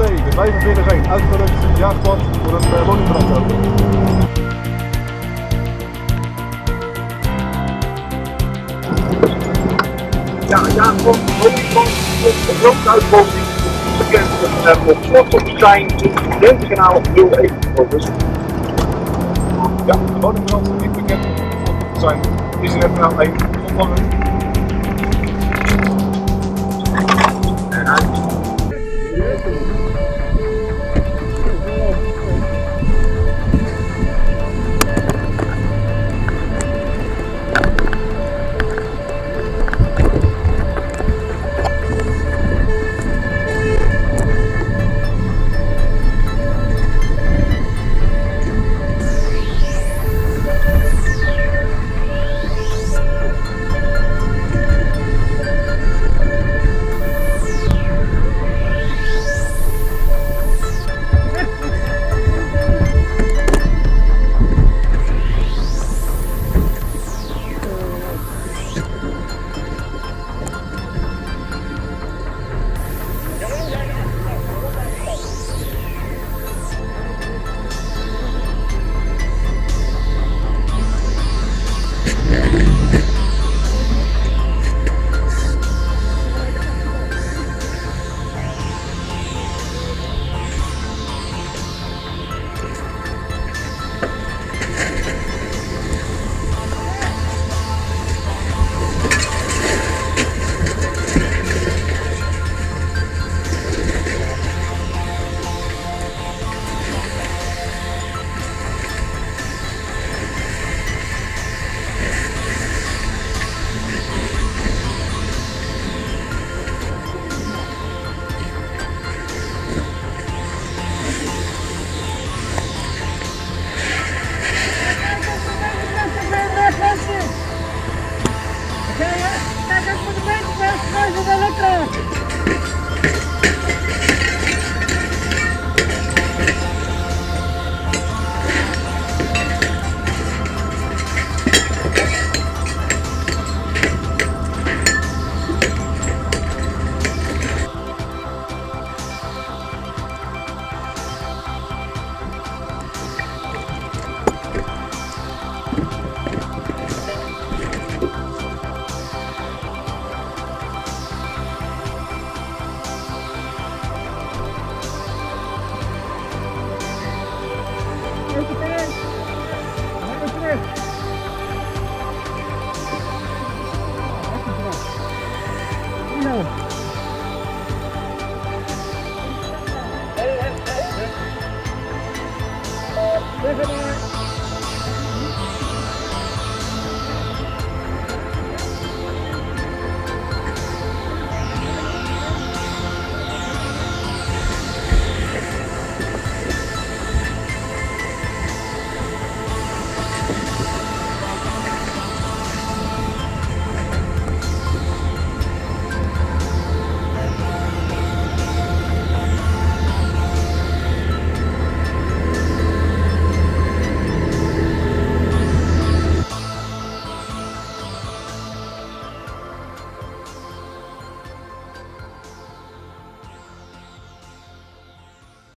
C, de 45-1, uitgerukt, jaagpad voor een woningbrand open. Ja, jaagpad, woningbrand, een brooduitwoning, bekend op Slotopstein, Dentenkanaal 01 focus. Ja, de woningbrand, niet bekend op Slotopstein, is er even aan 1 opvangen.